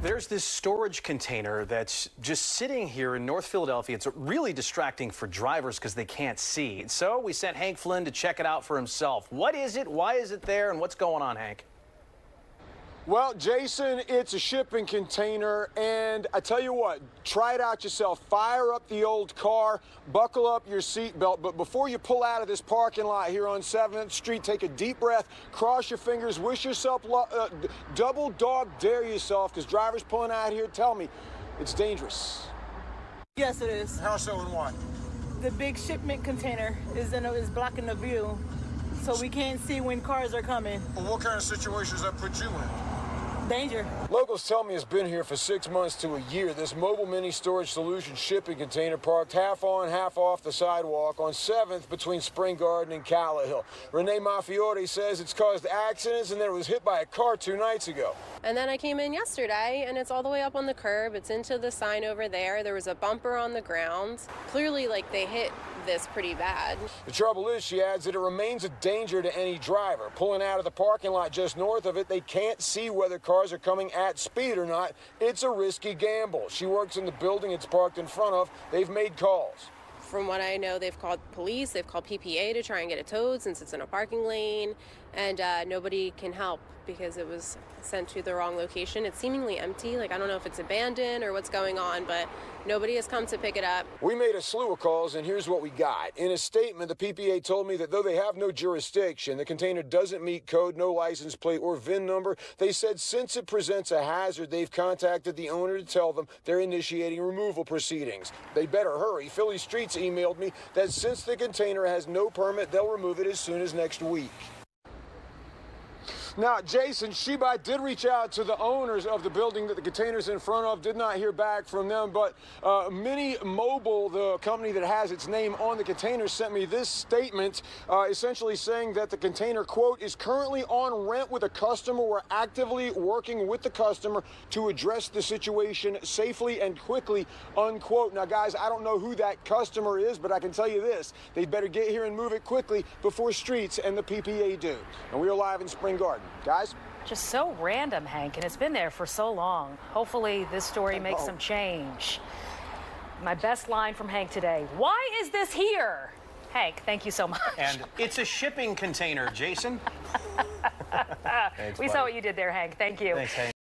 There's this storage container that's just sitting here in North Philadelphia. It's really distracting for drivers because they can't see. So we sent Hank Flynn to check it out for himself. What is it? Why is it there? And what's going on, Hank? Well, Jason, it's a shipping container, and I tell you what, try it out yourself. Fire up the old car, buckle up your seatbelt, but before you pull out of this parking lot here on 7th Street, take a deep breath, cross your fingers, wish yourself double dog dare yourself, because drivers pulling out here tell me it's dangerous. Yes, it is. How so and why? The big shipment container is blocking the view, so we can't see when cars are coming. Well, what kind of situations that put you in? Danger. Locals tell me it's been here for 6 months to a year. This mobile mini storage solution shipping container parked half on, half off the sidewalk on 7th between Spring Garden and Callahill. Renee Mafiori says it's caused accidents and then it was hit by a car 2 nights ago. And then I came in yesterday and it's all the way up on the curb. It's into the sign over there. There was a bumper on the ground. Clearly, like, they hit this pretty bad. The trouble is, she adds, that it remains a danger to any driver. Pulling out of the parking lot just north of it, they can't see whether cars are coming at speed or not. It's a risky gamble. She works in the building it's parked in front of. They've made calls. From what I know, they've called police, they've called PPA to try and get it towed since it's in a parking lane, and nobody can help because it was sent to the wrong location. It's seemingly empty. Like, I don't know if it's abandoned or what's going on, but nobody has come to pick it up. We made a slew of calls, and here's what we got. In a statement, the PPA told me that though they have no jurisdiction, the container doesn't meet code, no license plate or VIN number. They said since it presents a hazard, they've contacted the owner to tell them they're initiating removal proceedings. They better hurry. Philly Streets emailed me that since the container has no permit, they'll remove it as soon as next week. Now, Jason, Shibai did reach out to the owners of the building that the container's in front of, did not hear back from them, but Mini Mobile, the company that has its name on the container, sent me this statement essentially saying that the container, quote, is currently on rent with a customer. We're actively working with the customer to address the situation safely and quickly, unquote. Now, guys, I don't know who that customer is, but I can tell you this. They better get here and move it quickly before Streets and the PPA do. And we are live in Spring Garden. Guys? Just so random, Hank, and it's been there for so long. Hopefully this story makes some change. My best line from Hank today: why is this here? Hank, thank you so much. And it's a shipping container, Jason. Thanks, we buddy. Saw what you did there, Hank. Thank you. Thanks, Hank.